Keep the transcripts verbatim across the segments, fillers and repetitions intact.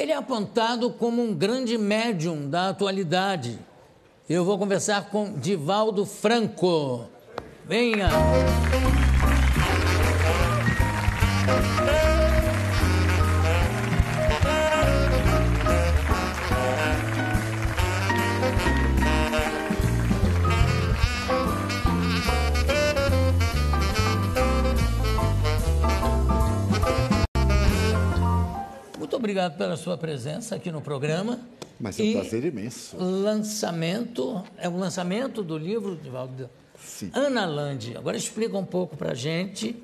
Ele é apontado como um grande médium da atualidade. Eu vou conversar com Divaldo Franco. Venha! Obrigado pela sua presença aqui no programa. Mas é um e prazer imenso. Lançamento, é o lançamento do livro, Divaldo. Sim. Ana Landi, agora explica um pouco para a gente.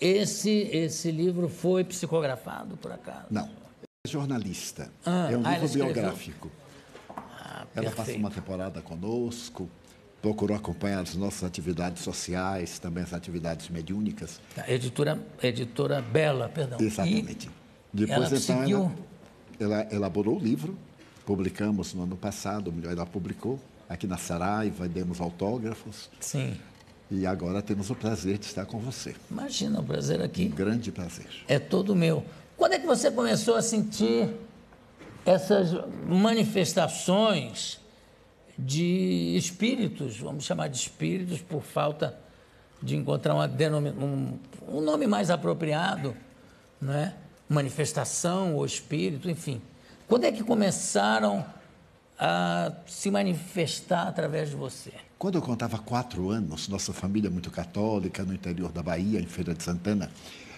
Esse, esse livro foi psicografado, por acaso? Não, é jornalista, ah, é um ah, livro biográfico. Ah, ela passou uma temporada conosco, procurou acompanhar as nossas atividades sociais, também as atividades mediúnicas. Tá, editora, editora Bela, perdão. Exatamente. E... Depois, ela então, ela, ela elaborou o livro, publicamos no ano passado, melhor, ela publicou aqui na Saraiva, demos autógrafos. Sim. E agora temos o prazer de estar com você. Imagina, o prazer aqui. Um grande prazer. É todo meu. Quando é que você começou a sentir essas manifestações de espíritos, vamos chamar de espíritos, por falta de encontrar uma denome... um, um nome mais apropriado, não é? Manifestação ou espírito, enfim. Quando é que começaram a se manifestar através de você? Quando eu contava quatro anos, nossa família muito católica, no interior da Bahia, em Feira de Santana,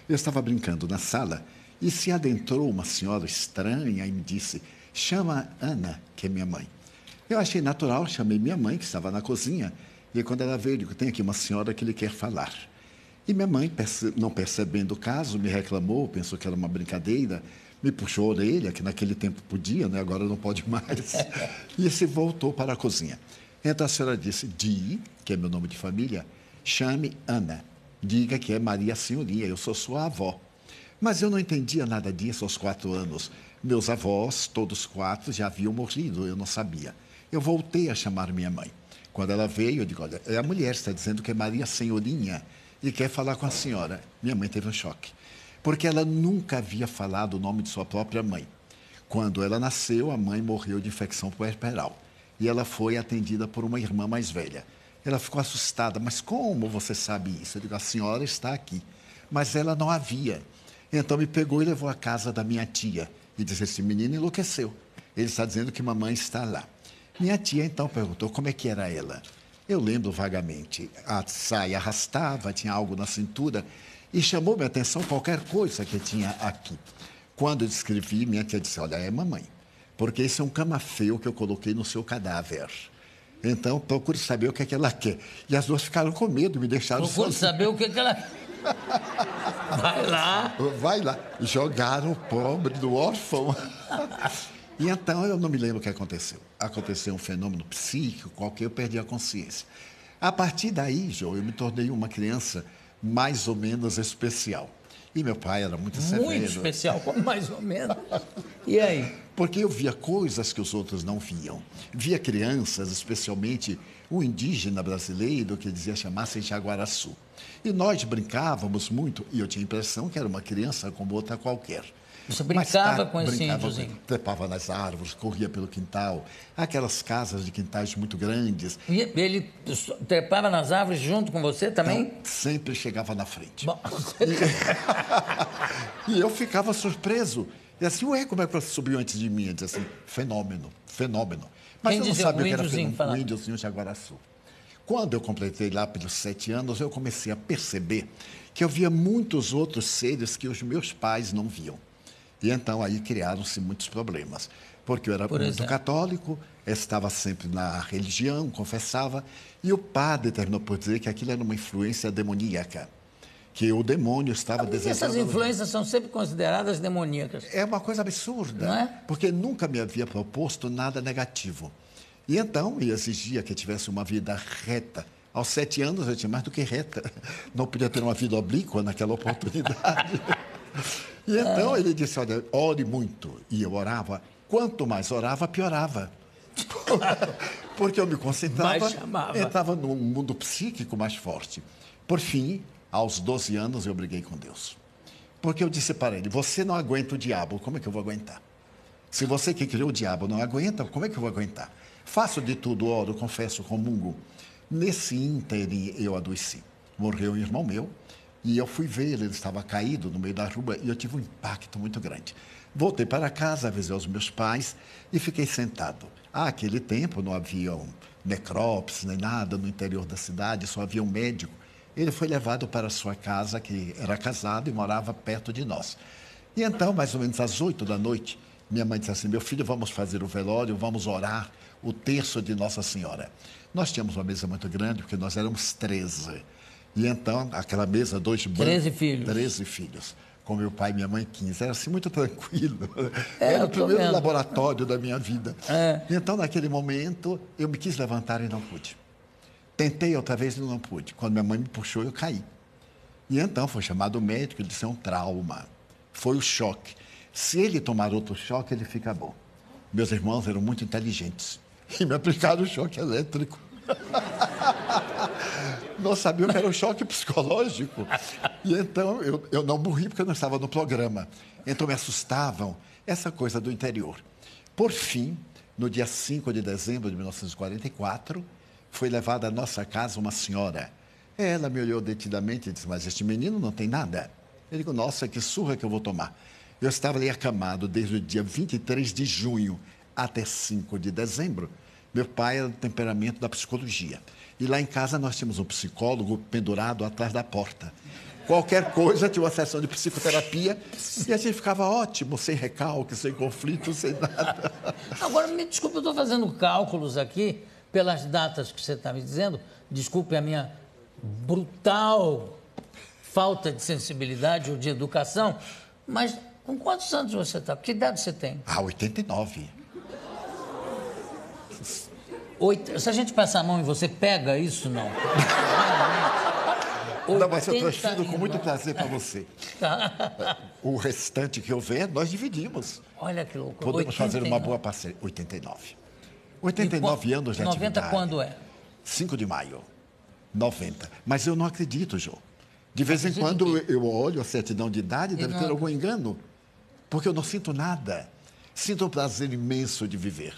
eu estava brincando na sala e se adentrou uma senhora estranha e me disse, chama Ana, que é minha mãe. Eu achei natural, chamei minha mãe, que estava na cozinha, e quando ela veio, eu digo, tem aqui uma senhora que lhe quer falar. E minha mãe, não percebendo o caso, me reclamou, pensou que era uma brincadeira, me puxou a orelha, que naquele tempo podia, né? Agora não pode mais, e se voltou para a cozinha. Então a senhora disse, Di, que é meu nome de família, chame Ana, diga que é Maria Senhorinha, eu sou sua avó. Mas eu não entendia nada disso aos quatro anos. Meus avós, todos quatro, já haviam morrido, eu não sabia. Eu voltei a chamar minha mãe. Quando ela veio, eu digo, olha, a mulher está dizendo que é Maria Senhorinha, e quer falar com a senhora. Minha mãe teve um choque, porque ela nunca havia falado o nome de sua própria mãe. Quando ela nasceu, a mãe morreu de infecção puerperal e ela foi atendida por uma irmã mais velha. Ela ficou assustada, mas como você sabe isso? Eu digo, a senhora está aqui, mas ela não havia. Então me pegou e levou à casa da minha tia e disse, esse menino enlouqueceu, ele está dizendo que mamãe está lá. Minha tia então perguntou como é que era ela. Eu lembro vagamente, a saia arrastava, tinha algo na cintura e chamou minha atenção qualquer coisa que tinha aqui. Quando eu descrevi, minha tia disse, olha, é mamãe, porque esse é um camafeu que eu coloquei no seu cadáver. Então, procure saber o que é que ela quer. E as duas ficaram com medo, me deixaram procure sozinha. Procure saber o que é que ela quer. Vai lá. Vai lá. Jogaram o pobre do órfão. E então, eu não me lembro o que aconteceu. Aconteceu um fenômeno psíquico qualquer, eu perdi a consciência. A partir daí, João, eu me tornei uma criança mais ou menos especial. E meu pai era muito severo. Muito especial, mais ou menos. E aí? Porque eu via coisas que os outros não viam. Via crianças, especialmente um indígena brasileiro que dizia chamar-se Jaguaraçu. E nós brincávamos muito, e eu tinha a impressão que era uma criança como outra qualquer. Você brincava tarde, com esse índiozinho? Trepava nas árvores, corria pelo quintal, aquelas casas de quintais muito grandes. E ele trepava nas árvores junto com você também? Então, sempre chegava na frente. Bom, você... e... e eu ficava surpreso. E assim, ué, como é que você subiu antes de mim? Eu disse assim, fenômeno, fenômeno. Mas quem eu não sabia o que era fenômeno, um índiozinho de Aguaraçu. Quando eu completei lá pelos sete anos, eu comecei a perceber que eu via muitos outros seres que os meus pais não viam. E então aí criaram-se muitos problemas, porque eu era Por muito exemplo. católico, estava sempre na religião, confessava, e o padre terminou por dizer que aquilo era uma influência demoníaca, que o demônio estava desejando... Essas influências são sempre consideradas demoníacas. É uma coisa absurda, não é? Porque nunca me havia proposto nada negativo. E então eu exigia que eu tivesse uma vida reta. Aos sete anos eu tinha mais do que reta, não podia ter uma vida oblíqua naquela oportunidade. E então ele disse, olha, ore muito. E eu orava. Quanto mais orava, piorava. Porque eu me concentrava, entrava num mundo psíquico mais forte. Por fim, aos doze anos, eu briguei com Deus. Porque eu disse para ele, você não aguenta o diabo, como é que eu vou aguentar? Se você que criou o diabo não aguenta, como é que eu vou aguentar? Faço de tudo, oro, confesso, comungo. Nesse ínterim, eu adoeci. Morreu um irmão meu e eu fui ver ele, ele estava caído no meio da rua e eu tive um impacto muito grande. Voltei para casa, avisei os meus pais e fiquei sentado. Àquele tempo não havia necrópsia nem nada no interior da cidade, só havia um médico. Ele foi levado para a sua casa, que era casado e morava perto de nós. E então, mais ou menos às oito da noite, minha mãe disse assim, meu filho, vamos fazer o velório, vamos orar o terço de Nossa Senhora. Nós tínhamos uma mesa muito grande, porque nós éramos treze. E então, aquela mesa, dois bancos... Treze filhos. Treze filhos. Com meu pai e minha mãe, quinze. Era assim, muito tranquilo. É, era o primeiro vendo. laboratório da minha vida. É. E então, naquele momento, eu me quis levantar e não pude. Tentei outra vez e não pude. Quando minha mãe me puxou, eu caí. E então, foi chamado o médico, ele disse, é um trauma. Foi o choque. Se ele tomar outro choque, ele fica bom. Meus irmãos eram muito inteligentes e me aplicaram o choque elétrico. Não sabia o que era o choque psicológico. E então, eu, eu não morri porque eu não estava no programa. Então, me assustavam essa coisa do interior. Por fim, no dia cinco de dezembro de mil novecentos e quarenta e quatro, foi levada à nossa casa uma senhora. Ela me olhou detidamente e disse, mas este menino não tem nada. Eu digo, nossa, que surra que eu vou tomar. Eu estava ali acamado desde o dia vinte e três de junho até cinco de dezembro. Meu pai era do temperamento da psicologia. E lá em casa nós tínhamos um psicólogo pendurado atrás da porta. Qualquer coisa tinha uma sessão de psicoterapia e a gente ficava ótimo, sem recalque, sem conflito, sem nada. Agora, me desculpe, eu estou fazendo cálculos aqui pelas datas que você está me dizendo. Desculpe a minha brutal falta de sensibilidade ou de educação, mas... Com quantos anos você está? Que idade você tem? Ah, oitenta e nove. Oito... Se a gente passar a mão em você, pega isso, não? Não, mas eu transfiro com muito prazer para você. Tá. O restante que houver, nós dividimos. Olha que loucura. Podemos oitenta e nove. Fazer uma boa parceria. oitenta e nove. oitenta e nove anos de atividade. noventa quando é? cinco de maio. noventa. Mas eu não acredito, Jô. De vez em quando eu olho a certidão de idade, deve ter algum engano. Porque eu não sinto nada. Sinto um prazer imenso de viver.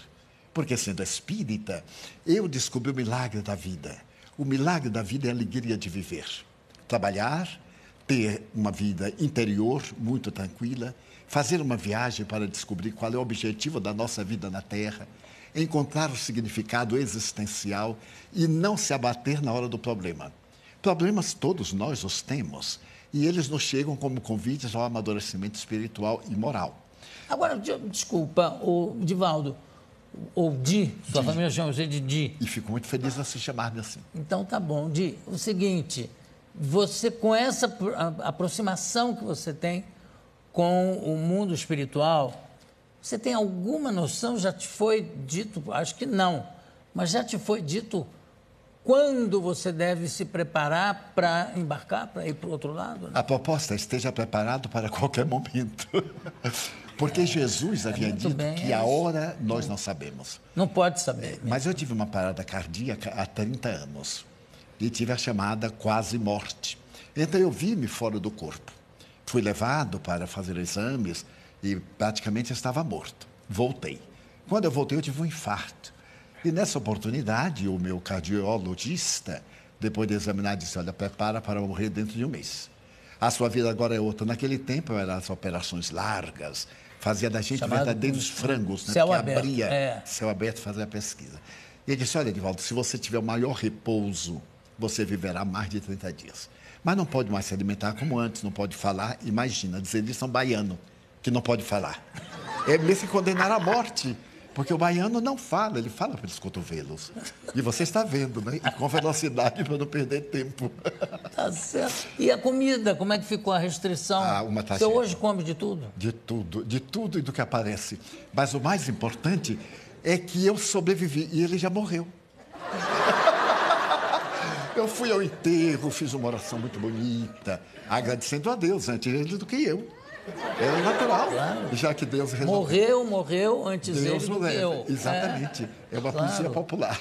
Porque, sendo espírita, eu descobri o milagre da vida. O milagre da vida é a alegria de viver. Trabalhar, ter uma vida interior muito tranquila, fazer uma viagem para descobrir qual é o objetivo da nossa vida na Terra, encontrar o significado existencial e não se abater na hora do problema. Problemas todos nós os temos. E eles nos chegam como convites ao amadurecimento espiritual e moral. Agora, desculpa, o Divaldo, ou Di, sua Di. família chama você de Di. E fico muito feliz em se chamar-me assim. Então tá bom, Di. O seguinte, você com essa aproximação que você tem com o mundo espiritual, você tem alguma noção, já te foi dito, acho que não, mas já te foi dito... Quando você deve se preparar para embarcar, para ir para o outro lado? Né? A proposta é esteja preparado para qualquer momento. Porque é, Jesus é havia dito bem, que é a hora nós não sabemos. Não pode saber. É, mas eu tive uma parada cardíaca há trinta anos e tive a chamada quase morte. Então eu vi-me fora do corpo. Fui levado para fazer exames e praticamente estava morto. Voltei. Quando eu voltei, eu tive um infarto. E nessa oportunidade, o meu cardiologista, depois de examinar, disse, olha, prepara para morrer dentro de um mês. A sua vida agora é outra. Naquele tempo, eram as operações largas, fazia da gente Chamado verdadeiros de... frangos, né? Céu que aberto. abria, é. céu aberto, fazia a pesquisa. E ele disse, olha, Divaldo, se você tiver o maior repouso, você viverá mais de trinta dias. Mas não pode mais se alimentar como antes, não pode falar. Imagina, dizer isso a um baiano, que não pode falar. É mesmo condenar à morte. Porque o baiano não fala, ele fala pelos cotovelos. E você está vendo, né? E com velocidade para não perder tempo. Tá certo. E a comida, como é que ficou a restrição? Ah, uma tragédia. Você hoje come de tudo? De tudo, de tudo e do que aparece. Mas o mais importante é que eu sobrevivi e ele já morreu. Eu fui ao enterro, fiz uma oração muito bonita, agradecendo a Deus antes dele do que eu. É natural, claro. Já que Deus resolveu. Morreu, morreu antes Deus ele do que eu. Exatamente, é, é uma claro. poesia popular.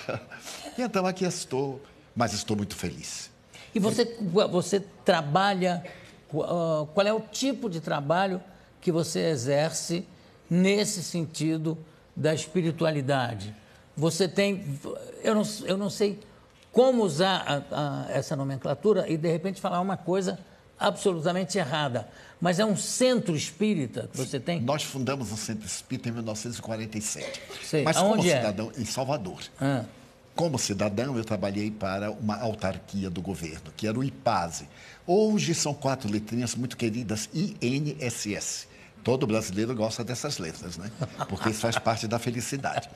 E então aqui estou, mas estou muito feliz. E você, você trabalha, qual é o tipo de trabalho que você exerce nesse sentido da espiritualidade. Você tem... Eu não, eu não sei como usar a, a, essa nomenclatura e, de repente, falar uma coisa absolutamente errada. Mas é um centro espírita que você tem? Nós fundamos o centro espírita em mil novecentos e quarenta e sete. Sei. Mas aonde como cidadão, é? Em Salvador. Ah. Como cidadão, eu trabalhei para uma autarquia do governo, que era o IPASE. Hoje são quatro letrinhas muito queridas, I N S S. Todo brasileiro gosta dessas letras, né? Porque isso faz parte da felicidade.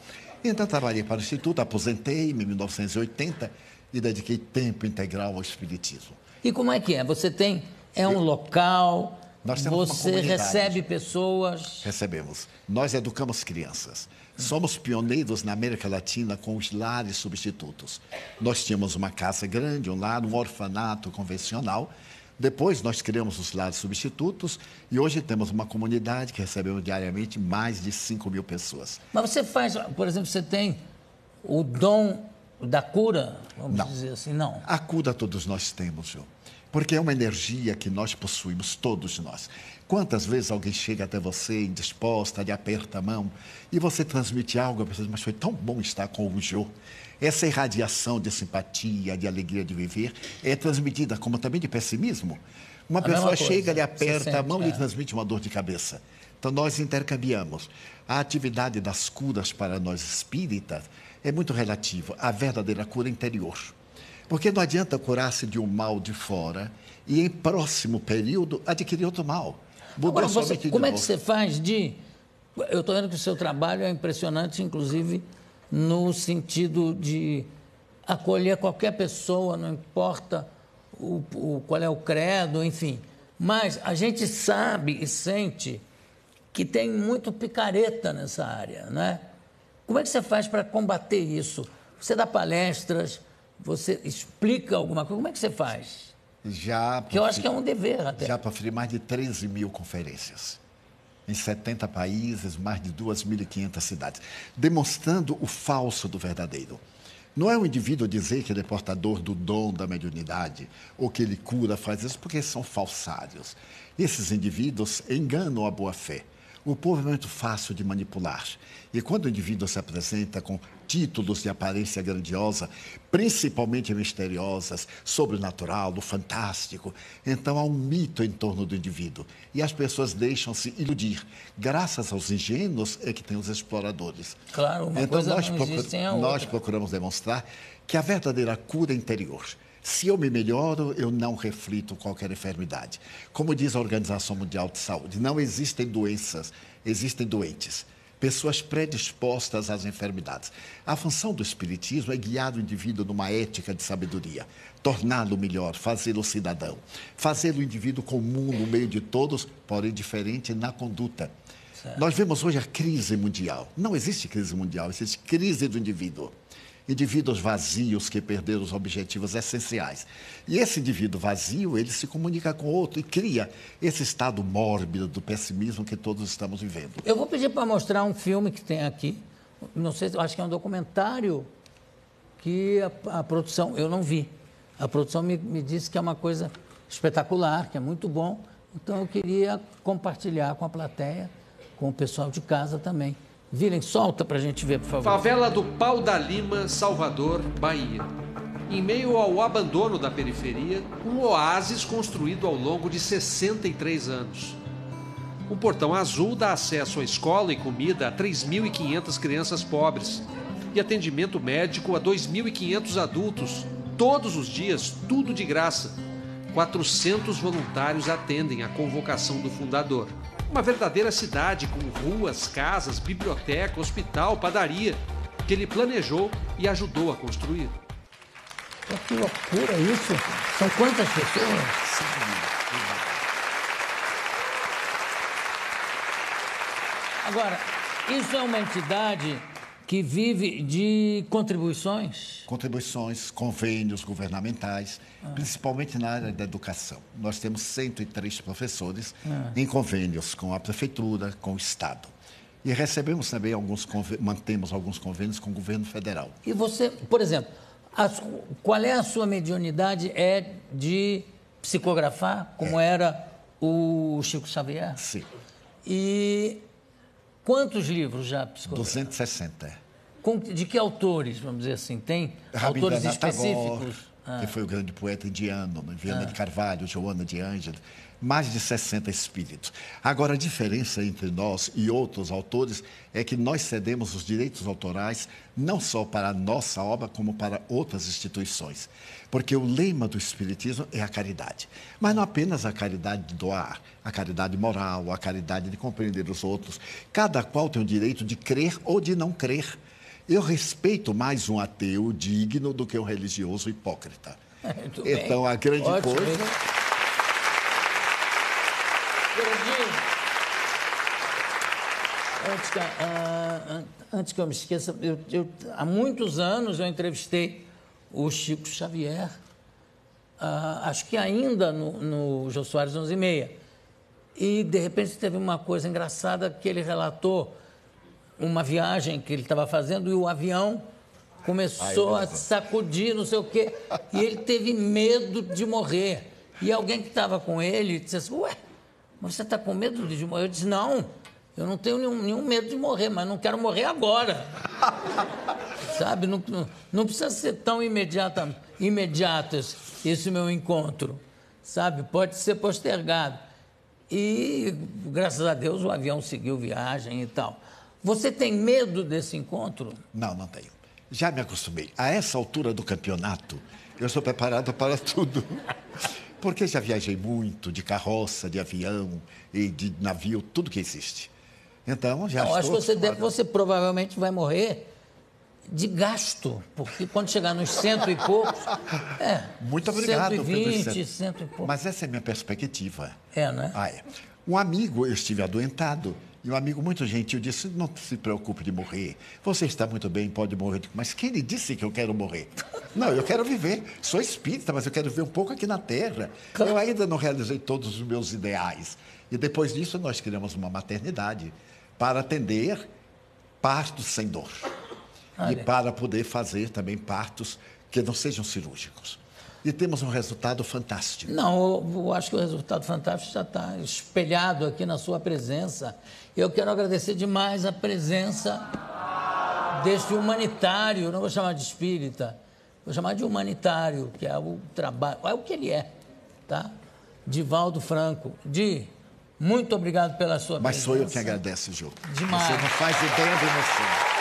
Então, trabalhei para o Instituto, aposentei-me em mil novecentos e oitenta e dediquei tempo integral ao espiritismo. E como é que é? Você tem... É um local... Nós temos você uma comunidade. Recebe pessoas... Recebemos. Nós educamos crianças. Somos pioneiros na América Latina com os lares substitutos. Nós tínhamos uma casa grande, um lar, um orfanato convencional. Depois, nós criamos os lares substitutos e hoje temos uma comunidade que recebemos diariamente mais de cinco mil pessoas. Mas você faz, por exemplo, você tem o dom da cura, vamos não. dizer assim, não? A cura todos nós temos, João, porque é uma energia que nós possuímos, todos nós. Quantas vezes alguém chega até você indisposta, lhe aperta a mão e você transmite algo, a pessoa diz, mas foi tão bom estar com o Jô. Essa irradiação de simpatia, de alegria de viver, é transmitida como também de pessimismo. Uma a pessoa chega, lhe aperta sente, a mão e é. lhe transmite uma dor de cabeça. Então, nós intercambiamos. A atividade das curas para nós espíritas é muito relativa à verdadeira cura interior. Porque não adianta curar-se de um mal de fora e, em próximo período, adquirir outro mal. Agora, você, como é que você faz de... Eu estou vendo que o seu trabalho é impressionante, inclusive, no sentido de acolher qualquer pessoa, não importa o, o, qual é o credo, enfim. Mas a gente sabe e sente que tem muito picareta nessa área, né? Como é que você faz para combater isso? Você dá palestras... Você explica alguma coisa? Como é que você faz? Já... Porque eu acho que é um dever até. Já proferi mais de treze mil conferências em setenta países, mais de duas mil e quinhentas cidades, demonstrando o falso do verdadeiro. Não é um indivíduo dizer que ele é portador do dom da mediunidade ou que ele cura, faz isso, porque são falsários. Esses indivíduos enganam a boa-fé. O povo é muito fácil de manipular. E quando o indivíduo se apresenta com títulos de aparência grandiosa, principalmente misteriosas, sobrenatural, do fantástico, então há um mito em torno do indivíduo. E as pessoas deixam-se iludir. Graças aos ingênuos é que tem os exploradores. Claro, uma então, coisa nós não procur... existe, nós procuramos demonstrar que a verdadeira cura interior... Se eu me melhoro, eu não reflito qualquer enfermidade. Como diz a Organização Mundial de Saúde, não existem doenças, existem doentes. Pessoas predispostas às enfermidades. A função do espiritismo é guiar o indivíduo numa ética de sabedoria, torná-lo melhor, fazê-lo cidadão, fazê-lo indivíduo comum no meio de todos, porém diferente na conduta. Certo. Nós vemos hoje a crise mundial. Não existe crise mundial, existe crise do indivíduo. Indivíduos vazios que perderam os objetivos essenciais. E esse indivíduo vazio, ele se comunica com o outro e cria esse estado mórbido do pessimismo que todos estamos vivendo. Eu vou pedir para mostrar um filme que tem aqui, não sei, acho que é um documentário que a, a produção, eu não vi, a produção me, me disse que é uma coisa espetacular, que é muito bom, então eu queria compartilhar com a plateia, com o pessoal de casa também. Virem, solta pra gente ver, por favor. Favela do Pau da Lima, Salvador, Bahia. Em meio ao abandono da periferia, um oásis construído ao longo de sessenta e três anos. O Portão Azul dá acesso à escola e comida a três mil e quinhentas crianças pobres e atendimento médico a dois mil e quinhentos adultos, todos os dias, tudo de graça. quatrocentos voluntários atendem à convocação do fundador. Uma verdadeira cidade com ruas, casas, biblioteca, hospital, padaria, que ele planejou e ajudou a construir. Que loucura isso! São quantas pessoas? Agora, isso é uma entidade que vive de contribuições? Contribuições, convênios governamentais, ah. principalmente na área da educação. Nós temos cento e três professores ah. em convênios com a prefeitura, com o Estado. E recebemos também alguns convênios, mantemos alguns convênios com o governo federal. E você, por exemplo, a, qual é a sua mediunidade? É de psicografar, como é. era o Chico Xavier? Sim. E... Quantos livros já psicografados? duzentos e sessenta. Com, de que autores, vamos dizer assim, tem? Rabidana, autores específicos? Atagor, ah. que foi o grande poeta indiano, Viana ah. de Carvalho, Joana de Ângelo, mais de sessenta espíritos. Agora, a diferença entre nós e outros autores é que nós cedemos os direitos autorais não só para a nossa obra, como para outras instituições. Porque o lema do espiritismo é a caridade. Mas não apenas a caridade de doar, a caridade moral, a caridade de compreender os outros. Cada qual tem o direito de crer ou de não crer. Eu respeito mais um ateu digno do que um religioso hipócrita. Então, bem. a grande Ótimo. coisa... Antes que, ah, antes que eu me esqueça, eu, eu, há muitos anos eu entrevistei o Chico Xavier, ah, acho que ainda no, no Jô Soares onze e meia. E, de repente, teve uma coisa engraçada que ele relatou uma viagem que ele estava fazendo e o avião começou Ai, a sacudir, não sei o quê, e ele teve medo de morrer. E alguém que estava com ele disse assim, ué, mas você está com medo de morrer? Eu disse, não. Eu não tenho nenhum, nenhum medo de morrer, mas não quero morrer agora. Sabe? Não, não, não precisa ser tão imediata, imediato esse, esse meu encontro. Sabe? Pode ser postergado. E, graças a Deus, o avião seguiu viagem e tal. Você tem medo desse encontro? Não, não tenho. Já me acostumei. A essa altura do campeonato, eu sou preparado para tudo. Porque já viajei muito de carroça, de avião e de navio, tudo que existe. Então, já não, acho que você, deve, você provavelmente vai morrer de gasto, porque quando chegar nos cento e poucos... É, muito obrigado, cento e vinte, cento e poucos. Mas essa é a minha perspectiva. É, né? Ah, é. Um amigo, eu estive adoentado, e um amigo muito gentil disse, não se preocupe de morrer, você está muito bem, pode morrer. Mas quem lhe disse que eu quero morrer? Não, eu quero viver. Sou espírita, mas eu quero viver um pouco aqui na Terra. Eu ainda não realizei todos os meus ideais. E depois disso, nós criamos uma maternidade para atender partos sem dor. Olha. E para poder fazer também partos que não sejam cirúrgicos. E temos um resultado fantástico. Não, eu, eu acho que o resultado fantástico já está espelhado aqui na sua presença. Eu quero agradecer demais a presença deste humanitário, não vou chamar de espírita, vou chamar de humanitário, que é o trabalho, é o que ele é, tá? Divaldo Franco. Di, muito obrigado pela sua Mas presença. Mas sou eu que agradeço, Jô. Demais. Você não faz ideia de você.